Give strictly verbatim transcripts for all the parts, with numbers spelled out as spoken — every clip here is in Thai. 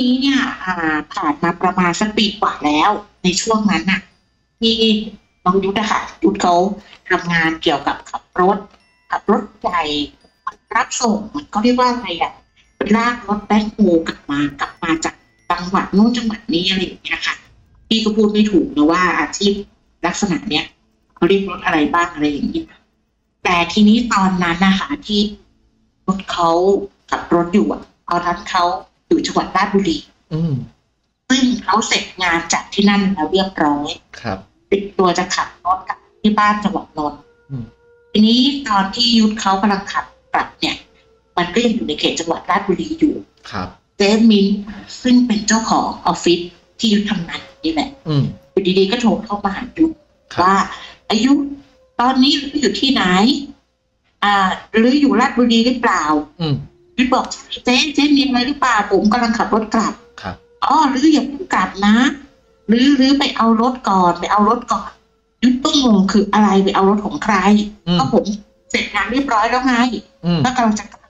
นี้เนี่ยผ่านมาประมาณสักปีกว่าแล้วในช่วงนั้นน่ะที่น้องยุทธค่ะยุทธเขาทำงานเกี่ยวกับขับรถขับรถใหญ่รับส่งมันก็เรียกว่าอะไรอ่ะไปลากรถแบ็คโฮกลับมากลับมาจากจังหวัดโน้นจังหวัดนี้อะไรอย่างเงี้ยค่ะพี่ก็พูดไม่ถูกนะว่าอาชีพลักษณะเนี้ยเขาเรียกรถอะไรบ้างอะไรอย่างนี้แต่ทีนี้ตอนนั้นนะคะที่รถเขาขับรถอยู่อ่ะเอาทั้งเขาอยู่จังหวัดราชบุรีอืมซึ่งเขาเสร็จงานจากที่นั่นแล้วเรียบร้อยครับติดตัวจะขับรถกลับที่บ้านจังหวัดนนท์ทีนี้ตอนที่ยุทธเขากำลังขับกลับเนี่ยมันก็ยังอยู่ในเขตจังหวัดราชบุรีอยู่ครับเจสมินซึ่งเป็นเจ้าของออฟฟิศที่ยุทธทำงานนี่แหละอืมอยู่ดีๆก็โทรเข้ามาหายุทธว่าอายุตอนนี้อยู่ที่ไหนอ่าหรืออยู่ราชบุรีหรือเปล่าอืมยุทธบอกเจ๊เจ๊มีอะไรหรือเปล่าผมกำลังขับรถกลับครับอ๋อหรืออย่าเพิ่งกลับนะหรือหรือไปเอารถก่อนไปเอารถก่อนยุทธต้องงงคืออะไรไปเอารถของใครก็ผมเสร็จงานเรียบร้อยแล้วไงก็กำลังจะกลับ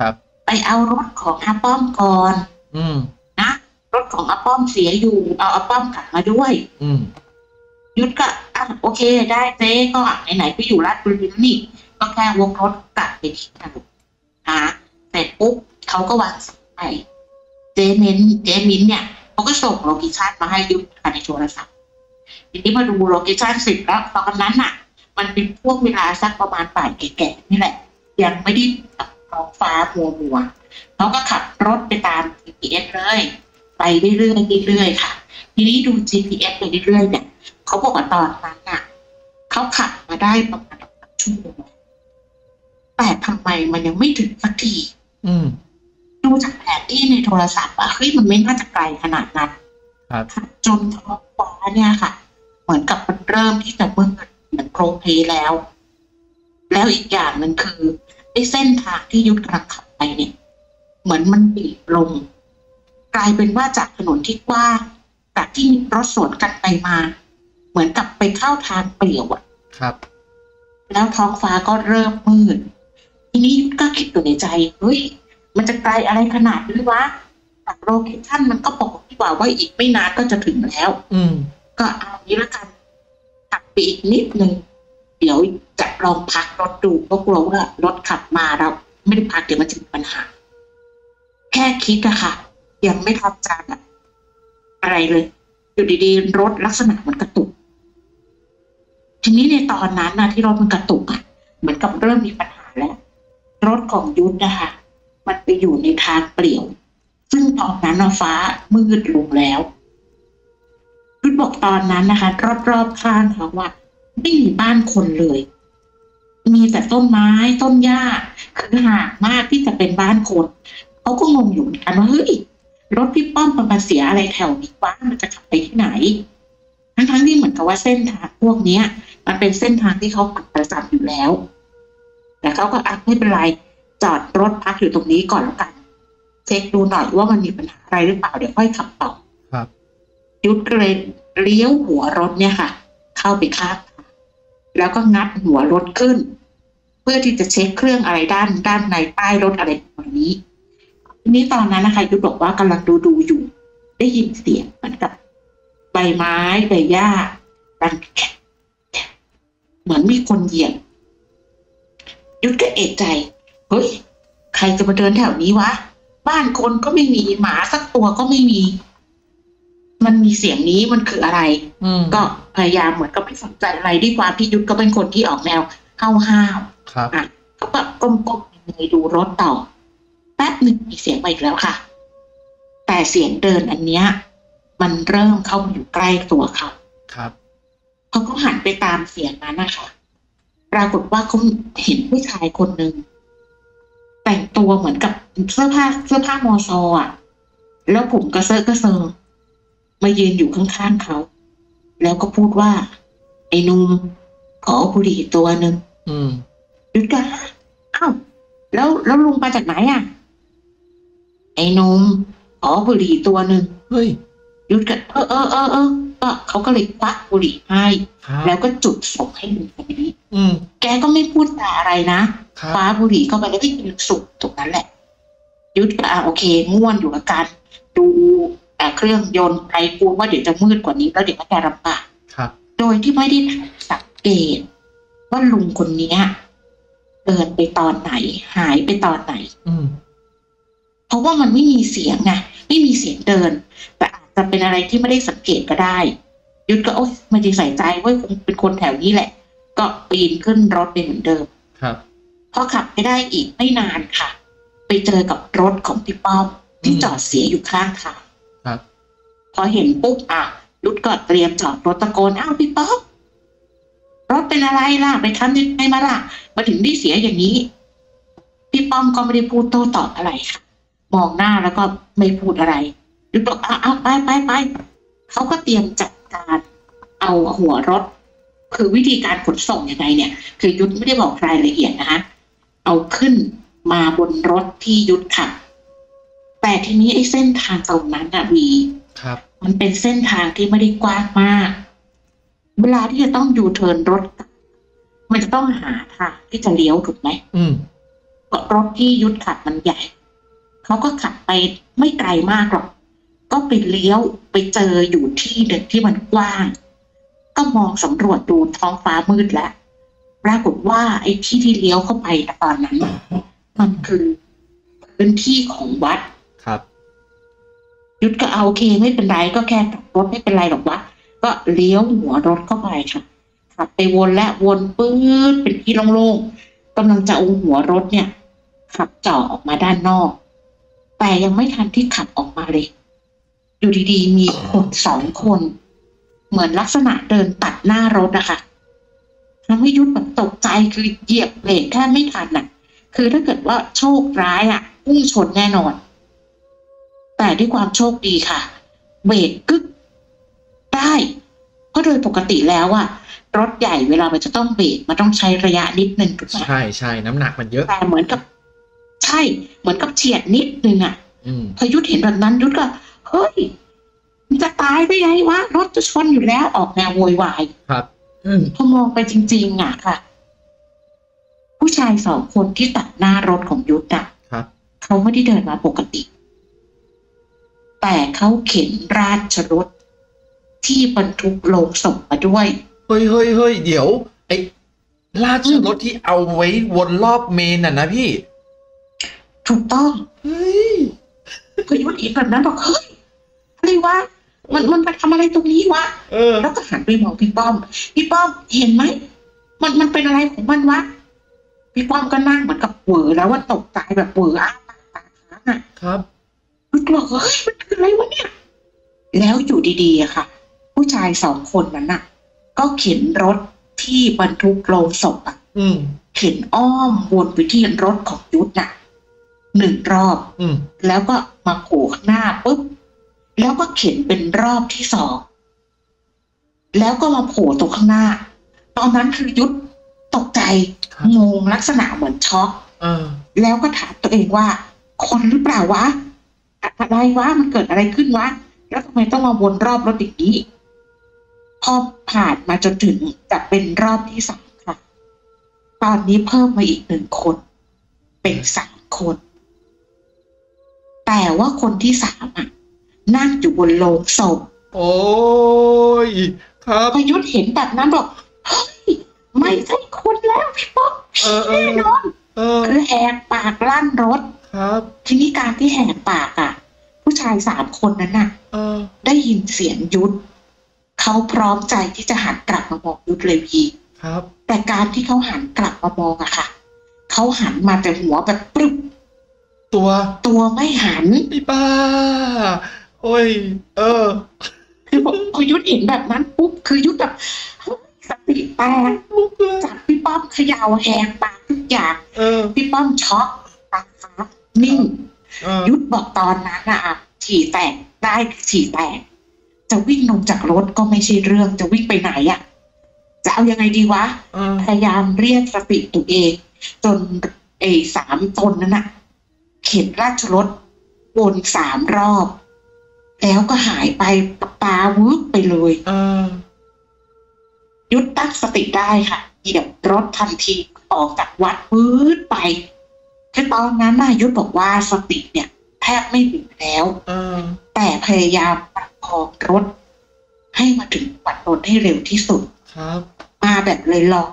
ครับไปเอารถของอาป้อมก่อนอืมนะรถของอาป้อมเสียอยู่เอาอาป้อมกลับมาด้วยอืมยุทธก็อ่ะโอเคได้เจ๊ก็ไหนๆก็อยู่ราชบุรีนี่ก็แค่วกรถกลับไปที่จังหวัดหาเสร็จปุ๊บเขาก็วางสายเจมินเจมินเนี่ยเขาก็ส่งโลเคชั่นมาให้ยุทธในโทรศัพท์ทีนี้มาดูโลเคชั่นเสร็จแล้วตอนนั้นอ่ะมันเป็นพวกเวลาสักประมาณบ่ายแก่ๆนี่แหละยังไม่ได้ท้องฟ้ามัวมัวเขาก็ขับรถไปตาม จี พี เอส เลยไปเรื่อยๆเรื่อยๆค่ะทีนี้ดู จี พี เอส ไปเรื่อยๆเนี่ยเขาบอกว่าตอนนั้นอ่ะเขาขับมาได้ประมาณชั่วโมงแต่ทำไมมันยังไม่ถึงสักทีดูจากแผนที่ในโทรศัพท์อะเฮ้ยมันไม่น่าจะไกลขนาดนั้นจนท้องฟ้าเนี่ยค่ะเหมือนกับมันเริ่มที่จะมืดเหมือนโคลเพลแล้วแล้วอีกอย่างหนึ่งคือไอ้เส้นทางที่ยุทธกำลังขับไปเนี่ยเหมือนมันบีบลงกลายเป็นว่าจากถนนที่กว้างจากที่มีรถสวนกันไปมาเหมือนกับไปเข้าทางเปลี่ยวอะครับแล้วท้องฟ้าก็เริ่มมืดทีนี้ยุทธก็คิดอยู่ในใจเฮ้ยมันจะไกลอะไรขนาดนี้วะจากโลเคชั่นมันก็บอกดีกว่าว่าอีกไม่นานก็จะถึงแล้วอืมก็เอางี้ละกันขับไปอีกนิดนึงเดี๋ยวจะลองพักรถดูก็กลัวว่ารถขับมาแล้วไม่ได้พักเดี๋ยวมันจะมีปัญหาแค่คิดอะค่ะยังไม่ทันจานอะไรเลยอยู่ดีๆรถลักษณะมันกระตุกทีนี้ในตอนนั้นนะที่รถมันกระตุกอะเหมือนกับเริ่มมีปัญหาแล้วรถของยุทธนะคะมันไปอยู่ในทางเปลี่ยวซึ่งตอนนั้นฟ้ามืดลงแล้วยุทธบอกตอนนั้นนะคะรอบๆข้างเขาว่าไม่มีบ้านคนเลยมีแต่ต้นไม้ต้นหญ้าคือห่างมากที่จะเป็นบ้านคนเขาก็งงอยู่เหมือนกันว่าเฮ้ยรถพี่ป้อมมันมาเสียอะไรแถวนี้วะมันจะขับไปที่ไหนทั้งๆที่เหมือนกับว่าเส้นทางพวกเนี้ยมันเป็นเส้นทางที่เขาขับประจำอยู่แล้วแต่เขาก็อ่ะไม่เป็นไรจอดรถพักอยู่ตรงนี้ก่อนแล้วกันเช็คดูหน่อยว่ามันมีปัญหาอะไรหรือเปล่าเดี๋ยวค่อยขับต่อครับยุทธเลยเลี้ยวหัวรถเนี่ยค่ะเข้าไปข้างแล้วก็งัดหัวรถขึ้นเพื่อที่จะเช็คเครื่องอะไรด้านด้านในป้ายรถอะไรแบบนี้ทีนี้ตอนนั้นนะคะยุทธบอกว่ากำลังดูดูอยู่ได้ยินเสียงเหมือนกับใบไม้ใบหญ้าดังแข็งเหมือนมีคนเหยียบยุทธก็เอะใจเฮ้ยใครจะมาเดินแถวนี้วะบ้านคนก็ไม่มีหมาสักตัวก็ไม่มีมันมีเสียงนี้มันคืออะไรก็พยายามเหมือนก็ไม่สนใจอะไรดีกว่าพี่ยุทธก็เป็นคนที่ออกแนวห้าวห้าวอ่ะก็แบบก้มๆเลยดูรถต่อแป๊บหนึ่งมีเสียงมาอีกแล้วค่ะแต่เสียงเดินอันเนี้ยมันเริ่มเข้ามาอยู่ใกล้ตัวเขาครับเขาก็หันไปตามเสียงนั้นนะคะปรากฏว่าเขาเห็นผู้ชายคนหนึ่งแต่งตัวเหมือนกับเสื้อผ้าเสื้อผ้ามอซออ่ะแล้วผมกระเซาะกระเซาะมายืนอยู่ข้างๆเขาแล้วก็พูดว่าไอ้นุ่มขอบุหรี่ตัวหนึ่งยุทธก็อ้าวแล้วแล้วลุงมาจากไหนอ่ะไอ้นุ่มขอบุหรี่ตัวหนึ่งเฮ้ยยุทธก็เออเออเออเออก็เขาก็เลยควักบุหรี่ให้แล้วก็จุดส่งให้ลุงคนนี้แกก็ไม่พูดจาอะไรนะคว้าบุหรี่เข้าไปแล้วก็กินสุกตรงนั้นแหละยุทธก็อ่ะโอเคง่วนอยู่กับการดู ดูเครื่องยนต์ไปกลัวว่าเดี๋ยวจะมืดกว่านี้แล้วเดี๋ยวจะลำบากโดยที่ไม่ได้สังเกตว่าลุงคนนี้เดินไปตอนไหนหายไปตอนไหนเพราะว่ามันไม่มีเสียงไงไม่มีเสียงเดินแต่อาจจะเป็นอะไรที่ไม่ได้สังเกตก็ได้ยุทธก็โอ๊ยไม่ได้ใส่ใจว่าคงเป็นคนแถวนี้แหละก็ปีนขึ้นรถไปเหมือนเดิมครับพอขับไปได้อีกไม่นานค่ะไปเจอกับรถของพี่ป้อมที่จอดเสียอยู่ข้างทางครับพอเห็นปุ๊บอ่ะยุทธก็เตรียมจอดรถตะโกนอ้าวพี่ป้อมรถเป็นอะไรล่ะไปทำยังไงมาล่ะมาถึงได้เสียอย่างนี้พี่ป้อมก็ไม่ได้พูดโต้ตอบอะไรค่ะมองหน้าแล้วก็ไม่พูดอะไรยุทธบอกอ้าวไปไปไปเขาก็เตรียมจัดการเอาหัวรถคือวิธีการขนส่งยังไงเนี่ยคือยุทธไม่ได้บอกรายละเอียดนะคะเอาขึ้นมาบนรถที่ยุทธขับแต่ทีนี้ไอ้เส้นทางตรงนั้นอะวีมันเป็นเส้นทางที่ไม่ได้กว้างมากเวลาที่จะต้องยูเทิร์นรถมันจะต้องหาทางที่จะเลี้ยวถูกไหมอืมก็รถที่ยุทธขับมันใหญ่เขาก็ขับไปไม่ไกลมากหรอกก็ไปเลี้ยวไปเจออยู่ที่เดิมที่มันกว้างก็มองสำรวจดูท้องฟ้ามืดแล้วปรากฏว่าไอ้ที่ที่เลี้ยวเข้าไปตอนนั้นมันคือพื้นที่ของวัดครับยุทธก็เอาโอเคไม่เป็นไรก็แค่ขับรถไม่เป็นไรหรอกวะก็เลี้ยวหัวรถเข้าไปค่ะขับไปวนและวนปื๊ดเป็นที่โล่งๆกำลังจะเอาหัวรถเนี่ยขับจ่อออกมาด้านนอกแต่ยังไม่ทันที่ขับออกมาเลยอยู่ดีๆมีคนสองคนเหมือนลักษณะเดินตัดหน้ารถนะคะทำให้ยุทธแบบตกใจคือเหยียบเบรกแทบไม่ทันน่ะคือถ้าเกิดว่าโชคร้ายอ่ะพุ่งชนแน่นอนแต่ด้วยความโชคดีค่ะเบรกกึ๊กได้เพราะโดยปกติแล้วอ่ะรถใหญ่เวลามันจะต้องเบรกมันต้องใช้ระยะนิดนึงถูกไหมใช่ใช่น้ำหนักมันเยอะแต่เหมือนกับใช่เหมือนกับเฉียดนิดนึงอ่ะพอยุทธเห็นแบบนั้นยุทธก็เฮ้ยมันจะตายได้ไงวะรถจะชนอยู่แล้วออกแนวโวยวายครับพอมองไปจริงๆอ่ะค่ะผู้ชายสองคนที่ตัดหน้ารถของยุทธอ่ะเขาไม่ได้เดินมาปกติแต่เขาเข็นราชรถที่บรรทุกโลงศพมาด้วยเฮ้ยเฮ้ยเฮ้ยเดี๋ยวไอ้ราชรถที่เอาไว้วนรอบเมนน่ะนะพี่ถูกต้องเฮ้ยพยุทธอีกแบบนั้นบอกเฮ้ยอะไรวะมันมันมาทำอะไรตรงนี้วะแล้วก็หันไปมองพี่ป้อมพี่ป้อมเห็นไหมมันมันเป็นอะไรของมันวะพี่ป้อมก็นั่งเหมือนกับเหวอแล้วว่าตกใจแบบเหวออาปากตาค้างอ่ะครับรู้ตัวเฮ้ยมันคืออะไรวะเนี่ยแล้วอยู่ดีๆค่ะผู้ชายสองคนนั้นน่ะก็เข็นรถที่บรรทุกโลงศพอ่ะเข็นอ้อมวนไปที่รถของยุทธน่ะหนึ่งรอบแล้วก็มาโผล่หน้าปุ๊บแล้วก็เข็นเป็นรอบที่สองแล้วก็มาโผล่ตรงข้างหน้าตอนนั้นคือยุทธตกใจงงลักษณะเหมือนช็อกแล้วก็ถามตัวเองว่าคนหรือเปล่าวะอะไรวะมันเกิดอะไรขึ้นวะแล้วทำไมต้องมาวนรอบรถอย่างนี้พอผ่านมาจนถึงจะเป็นรอบที่สามค่ะตอนนี้เพิ่มมาอีกหนึ่งคนเป็นสามคนแต่ว่าคนที่สามอ่ะนั่งอยู่บนโลงศพโอ้ยครับพยุทธเห็นแบบนั้นบอกเฮ้ยไม่ใช่คนแล้วพี่ป๊อกแน่นอนคือแหกปากลั่นรถครับทีนี้การที่แหกปากอ่ะผู้ชายสามคนนั้นน่ะได้ยินเสียงยุทธเขาพร้อมใจที่จะหันกลับมามองยุทธเลยพี่ครับแต่การที่เขาหันกลับมามองอะค่ะเขาหันมาแต่หัวแบบปึ๊บตัวตัวไม่หันพี่ป้าโอ้ยเออคือผมพอยุทธเห็นแบบนั้นปุ๊บคือยุทธแบบสติแตกจับพี่ป้อมเขย่าแหกปากทุกอย่างพี่ป้อมช็อกตาค้างนิ่งยุทธบอกตอนนั้นอะฉี่แตกได้ฉี่แตกจะวิ่งลงจากรถก็ไม่ใช่เรื่องจะวิ่งไปไหนอ่ะจะเอายังไงดีวะพยายามเรียกสติตัวเองจนไอ้สามตนนั้นน่ะเข็นราชรถวนสามรอบแล้วก็หายไปตาวุ้บไปเลยยุทธตั้งสติได้ค่ะเหยียบรถทันทีออกจากวัดวุ้บไปคือตอนนั้นน่ะยุทธบอกว่าสติเนี่ยแทบไม่เหลือแล้วแต่ แต่พยายามประคองรถให้มาถึงปัดรถให้เร็วที่สุดครับมาแบบเลยหรอก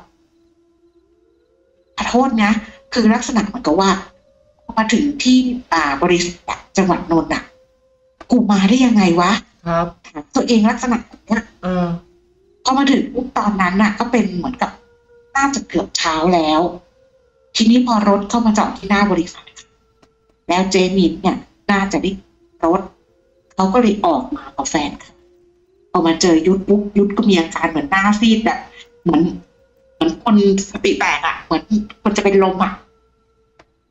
ขอโทษนะคือลักษณะเหมือนกับว่ามาถึงที่อ่าบริษัทจังหวัดนนท์อ่ะกูมาได้ยังไงวะครับตัวเองลักษณะเนี้ยเออพอมาถึงตอนนั้นน่ะก็เป็นเหมือนกับน่าจะเกือบเช้าแล้วทีนี้พอรถเข้ามาจอดที่หน้าบริษัทแล้วเจมินเนี่ยน่าจะได้รถเขาก็เลยออกมากับแฟนค่ะพอมาเจอยุทธปุ๊บยุทธก็มีอาการเหมือนหน้าซีดแบบเหมือนเหมือนคนสติแตกอ่ะเหมือนคนจะเป็นลมอ่ะ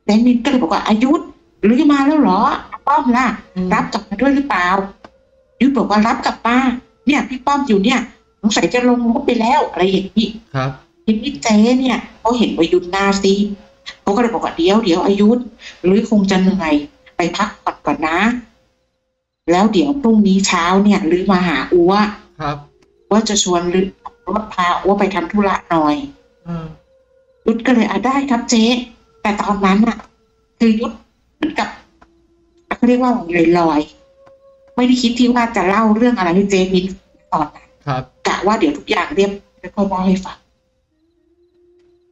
เจมินก็เลยบอกว่ายุทธหรือจะมาแล้วเหรอป้อมล่ะรับกลับมาด้วยหรือเปล่ายุทธบอกว่ารับกลับมาเนี่ยพี่ป้อมอยู่เนี่ยสงสัยจะลงรถไปแล้วอะไรอย่างนี้ครับทีนี้เจ๊เนี่ยเขาเห็นว่ายุทธหน้าซีดเขาก็เลยบอกว่าเดี๋ยวเดี๋ยวอายุทธหรือคงจะเหนื่อยไปพักผ่อนก่อนนะแล้วเดี๋ยวพรุ่งนี้เช้าเนี่ยหรือมาหาอัวครับว่าจะชวนหรือรถพาอัวไปทำธุระหน่อยอืมยุทธก็เลยอ่ะได้ครับเจ๊แต่ตอนนั้นอ่ะคือยุทธเหมือนกับเขาเรียกว่าลอยๆไม่ได้คิดที่ว่าจะเล่าเรื่องอะไรให้เจ๊มินตอนนั้นครับกะว่าเดี๋ยวทุกอย่างเรียบแล้วค่อยเล่าให้ฟัง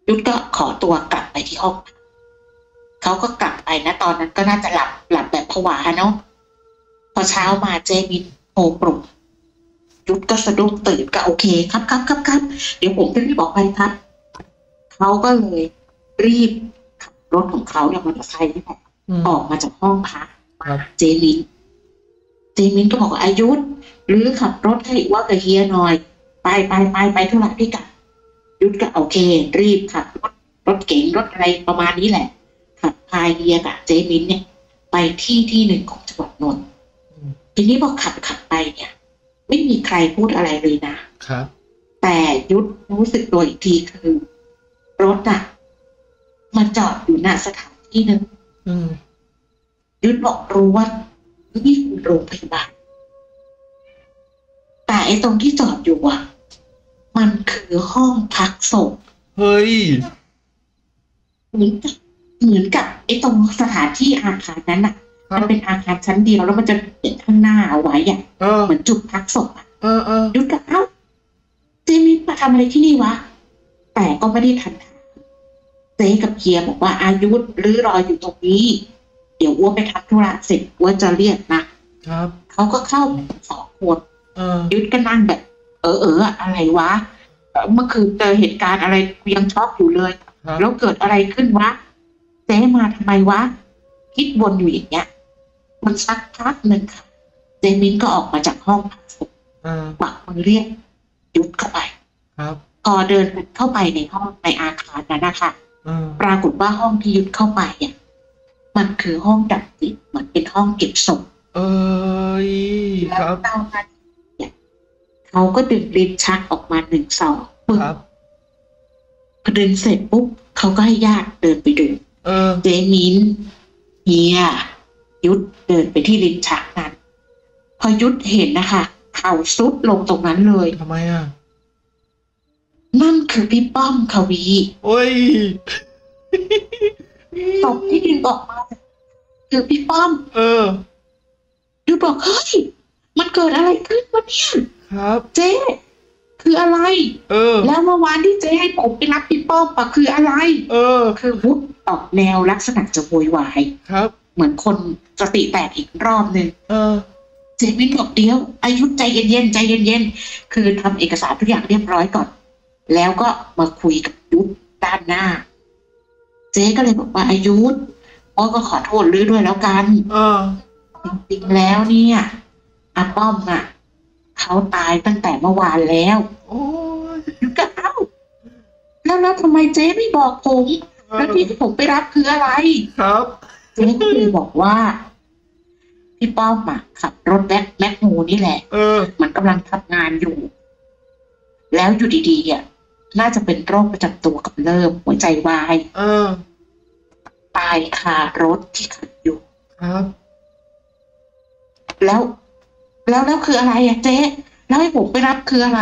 ยุทธก็ขอตัวกลับไปที่ห้องเขาก็กลับไปนะตอนนั้นก็น่าจะหลับหลับแบบผวาเนาะพอเช้ามาเจมินโทรปลุกยุทธก็สะดุ้งตื่นก็โอเคครับครับครับครับเดี๋ยวผมจะรีบบอกไปครับเขาก็เลยรีบขับรถของเขาเนี่ยมอเตอร์ไซค์นี่แหละออกมาจากห้องพักเจมินเจมินก็บอกอายุทธหรือขับรถให้ว่ากับเฮียหน่อยไปไปไปไปเท่าไหร่พี่กันยุทธก็โอเครีบขับรถรถเก๋งรถอะไรประมาณนี้แหละขับพายเฮียกับเจมินเนี่ยไปที่ที่หนึ่งของจังหวัดนนท์ทีนี้พอขับขับไปเนี่ยไม่มีใครพูดอะไรเลยนะครับแต่ยุทธรู้สึกตัวอีกทีคือรถอ่ะมันจอดอยู่หน้าสถานที่หนึ่งยุทธบอกรู้ว่านี่คือโรงพยาบาลแต่ไอ้ตรงที่จอดอยู่อ่ะมันคือห้องพักศพเฮ้ยเหมือนกับเหมือนกับไอ้ตรงสถานที่อาคารนั้นอ่ะมันเป็นอาคารชั้นเดียวแล้วมันจะเห็นข้างหน้าเอาไว้อ่ะเหมือนจุดพักศพอ่ะยุทธเอ้าเจมินมาทำอะไรที่นี่วะแต่ก็ไม่ได้ทันถามเจ๊กับเฮียบอกว่าอายุหรือรออยู่ตรงนี้เดี๋ยวอ้วนไปทำธุระเสร็จอ้วนจะเรียกนะครับเขาก็เข้าสองคนยุทธก็นั่งแบบเออเอออะไรวะเมื่อคืนเจอเหตุการณ์อะไรยังช็อกอยู่เลยแล้วเกิดอะไรขึ้นวะเจ๊มาทำไมวะคิดวนอยู่อย่างเงี้ยมันสักพักหนึ่งค่ะเจมินก็ออกมาจากห้องพักศพกวักมือเรียกยุทธเข้าไปครับพอเดินเข้าไปในห้องในอาคารนั้นนะคะปรากฏว่าห้องที่ยุทธเข้าไปเนี่ยมันคือห้องดับจิตเหมือนเป็นห้องเก็บศพเออแล้วเตานั้นเขาก็ดึงลิ้นชักออกมาหนึ่งซองปึ๊บพอดึงเสร็จปุ๊บเขาก็ให้ญาติเดินไปดูเจมินเฮียยุทธเดินไปที่ลิ้นชักนั้นพอยุทธเห็นนะคะเข่าซุดลงตรงนั้นเลยทำไมอ่ะนั่นคือพี่ป้อมควีโอ้ยศพที่ดึงออกมาคือพี่ป้อมเออยุทธบอกเฮ้ยมันเกิดอะไรขึ้นวะเนี่ยครับเจ๊คืออะไรเออแล้วเมื่อวานที่เจ๊ให้ผมไปรับพี่ป้อมปะคืออะไรเออคือวุฒิออกแนวลักษณะจะโวยวายครับเหมือนคนสติแตกอีกรอบหนึ่งเออเจมินบอกเดียวอายุใจเย็นๆใจเย็นๆคือทำเอกสารทุกอย่างเรียบร้อยก่อนแล้วก็มาคุยกับยุทธด้านหน้าเจ๊ก็เลยบอกว่าอายุอ๋อก็ขอโทษลื้อด้วยแล้วกันเออจริงๆแล้วเนี่ยอาป้อมอ่ะเขาตายตั้งแต่เมื่อวานแล้วโอ้ยก็เอ้าแล้วแล้วทำไมเจ๊ไม่บอกผมแล้วที่ผมไปรับคืออะไรครับเจ๊ก็เลยบอกว่าพี่ป้อมอ่ะขับรถแบ็คแม็กโมนี่แหละเออมันกำลังทำงานอยู่แล้วอยู่ดีๆอ่ะน่าจะเป็นโรคประจำตัวกำเริบหัวใจวายเออตายคารถที่ขับอยู่ครับแล้วแล้วแล้วคืออะไรอะเจ๊แล้วให้ผมไปรับคืออะไร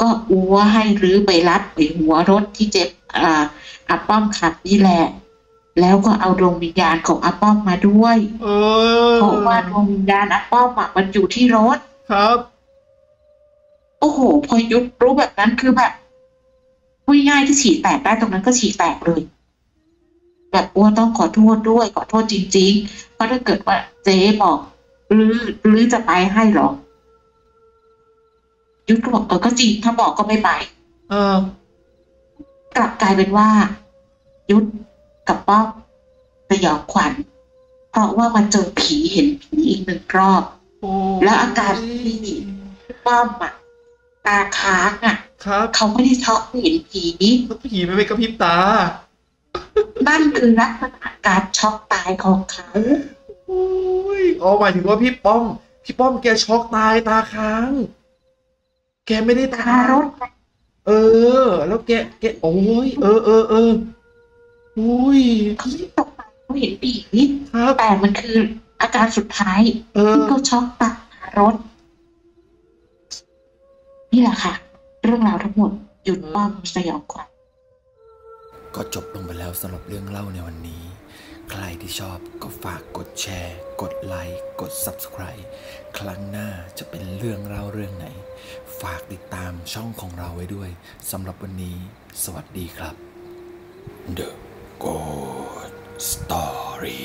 ก็อัวให้หรือไปรับไอ้หัวรถที่เจ็บอ่าอับป้อมขับนี่แหละ แล้วก็เอาดวงวิญญาณของอาป้อมมาด้วยเพราะว่าดวงวิญญาณอาป้อมมันอยู่ที่รถครับโอ้โหพอยุทธรู้แบบนั้นคือแบบพูดง่ายที่ฉี่แตกได้ตรงนั้นก็ฉี่แตกเลยแบบอ้วนต้องขอโทษด้วยขอโทษจริงๆเพราะถ้าเกิดว่าเจ๊บอกหรือหรือจะไปให้หรอยุทธก็บอกเออก็จริงถ้าบอกก็ไม่ไปเออกลับกลายเป็นว่ายุทธกับป้อมสยองขวัญเพราะว่ามันเจอผีเห็นผีอีกหนึ่งรอบแล้วอาการที่ป้อมอ่ะตาค้างอ่ะเขาไม่ได้ช็อกเห็นผีแล้วผีไม่ไปกระพริบตานั่นคือลักษณะการช็อกตายของเขาโอ้ยอ๋อหมายถึงว่าพี่ป้อมพี่ป้อมแกช็อกตายตาค้างแกไม่ได้ตารถเออแล้วแกแกโอ้ยเออเออเอออุ้ยเขาไม่ตกใจเขาเห็นปีกนี่แต่มันคืออาการสุดท้ายที่เขาช็อกตารถนี่แหละค่ะเรื่องราวทั้งหมดหยุดป้อมสยองขวัญก็จบลงไปแล้วสำหรับเรื่องเล่าในวันนี้ใครที่ชอบก็ฝากกดแชร์กดไลค์กด ซับสไครบ์ ครั้งหน้าจะเป็นเรื่องเล่าเรื่องไหนฝากติดตามช่องของเราไว้ด้วยสำหรับวันนี้สวัสดีครับThe Ghost Story